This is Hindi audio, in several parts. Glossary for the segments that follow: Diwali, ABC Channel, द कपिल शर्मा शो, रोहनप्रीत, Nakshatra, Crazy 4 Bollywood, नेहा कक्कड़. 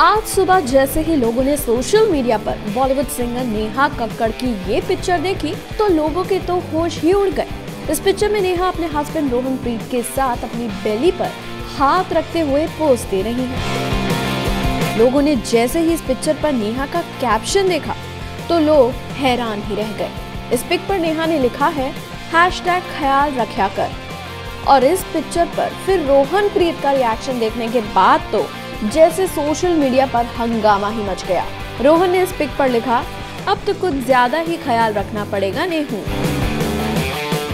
आज सुबह जैसे ही लोगों ने सोशल मीडिया पर बॉलीवुड सिंगर नेहा कक्कड़ की ये पिक्चर देखी तो लोगों के तो होश ही उड़ गए। इस पिक्चर में नेहा अपने हस्बैंड रोहनप्रीत के साथ अपनी बेली पर हाथ रखते हुए पोज दे रही है। लोगों ने जैसे ही इस पिक्चर पर नेहा का कैप्शन देखा तो लोग हैरान ही रह गए। इस पिक पर नेहा ने लिखा है #ख्याल रखा कर। और इस पिक्चर पर फिर रोहनप्रीत का रिएक्शन देखने के बाद तो जैसे सोशल मीडिया पर हंगामा ही मच गया। रोहन ने इस पिक पर लिखा, अब तो कुछ ज्यादा ही ख्याल रखना पड़ेगा नेहू।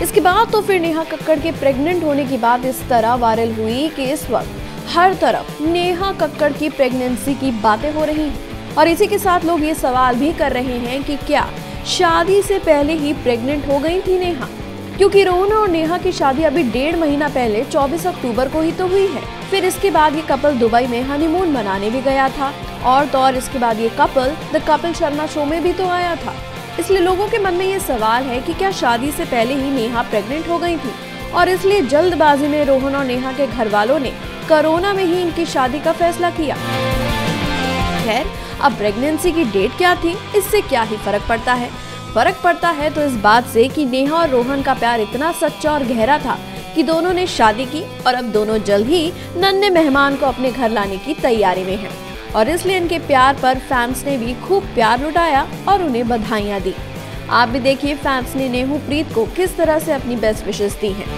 इसके बाद तो फिर नेहा कक्कड़ के प्रेग्नेंट होने की बात इस तरह वायरल हुई कि इस वक्त हर तरफ नेहा कक्कड़ की प्रेगनेंसी की बातें हो रही हैं। और इसी के साथ लोग ये सवाल भी कर रहे हैं कि क्या शादी से पहले ही प्रेग्नेंट हो गई थी नेहा, क्योंकि रोहन और नेहा की शादी अभी 1.5 महीना पहले 24 अक्टूबर को ही तो हुई है। फिर इसके बाद ये कपल दुबई में हनीमून मनाने भी गया था, और तो और इसके बाद ये couple द कपिल शर्मा शो में भी तो आया था। इसलिए लोगों के मन में ये सवाल है कि क्या शादी से पहले ही नेहा प्रेग्नेंट हो गई थी, और इसलिए जल्दबाजी में रोहन और नेहा के घर वालों ने कोरोना में ही इनकी शादी का फैसला किया। खैर, अब प्रेगनेंसी की डेट क्या थी, इससे क्या ही फर्क पड़ता है। फर्क पड़ता है तो इस बात से कि नेहा और रोहन का प्यार इतना सच्चा और गहरा था कि दोनों ने शादी की, और अब दोनों जल्द ही नन्हे मेहमान को अपने घर लाने की तैयारी में हैं। और इसलिए इनके प्यार पर फैंस ने भी खूब प्यार लुटाया और उन्हें बधाइयाँ दी। आप भी देखिए फैंस ने नेहू प्रीत को किस तरह से अपनी बेस्ट विशेस दी हैं।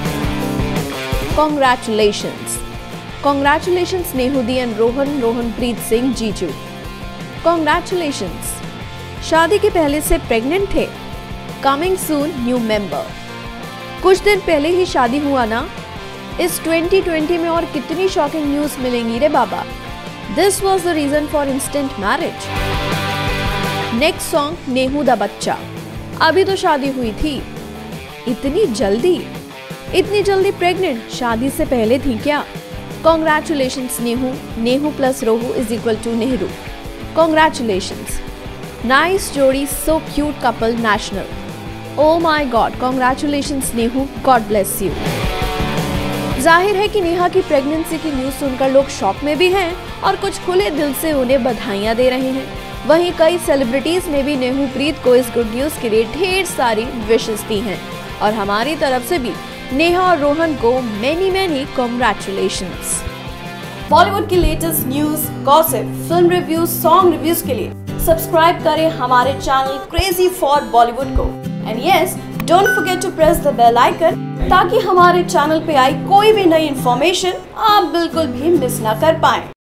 कॉन्ग्रेचुलेशंस नेहू दी एंड रोहनप्रीत सिंह जीजू। कॉन्ग्रेचुलेशंस, शादी के पहले से प्रेग्नेंट थे, कमिंग सून न्यू मेंबर। कुछ दिन पहले ही शादी हुआ ना, इस 2020 में और कितनी शॉकिंग न्यूज मिलेंगी रे बाबा। This was the reason for instant marriage. Next song Nehu दा बच्चा, अभी तो शादी हुई थी, इतनी जल्दी प्रेग्नेंट शादी से पहले थी क्या। Congratulations Nehu, Nehu plus Rohu is equal to Nehru. Congratulations, nice जोड़ी, so cute couple national. Oh my God, congratulations Nehu, God bless you. जाहिर है कि नेहा की प्रेगनेंसी की न्यूज सुनकर लोग शॉक में भी हैं और कुछ खुले दिल से उन्हें बधाइयाँ दे रहे हैं। वहीं कई सेलिब्रिटीज ने भी नेहू प्रीत को इस गुड न्यूज के लिए ढेर सारी विशेस दी हैं। और हमारी तरफ से भी नेहा और रोहन को मेनी कॉन्ग्रेचुलेशंस। बॉलीवुड की latest news, gossip, film reviews, song reviews के लिए सब्सक्राइब करें हमारे चैनल क्रेजी फॉर बॉलीवुड को। And yes, don't forget to press the bell icon, ताकि हमारे चैनल पे आई कोई भी नई इन्फॉर्मेशन आप बिल्कुल भी मिस ना कर पाएं।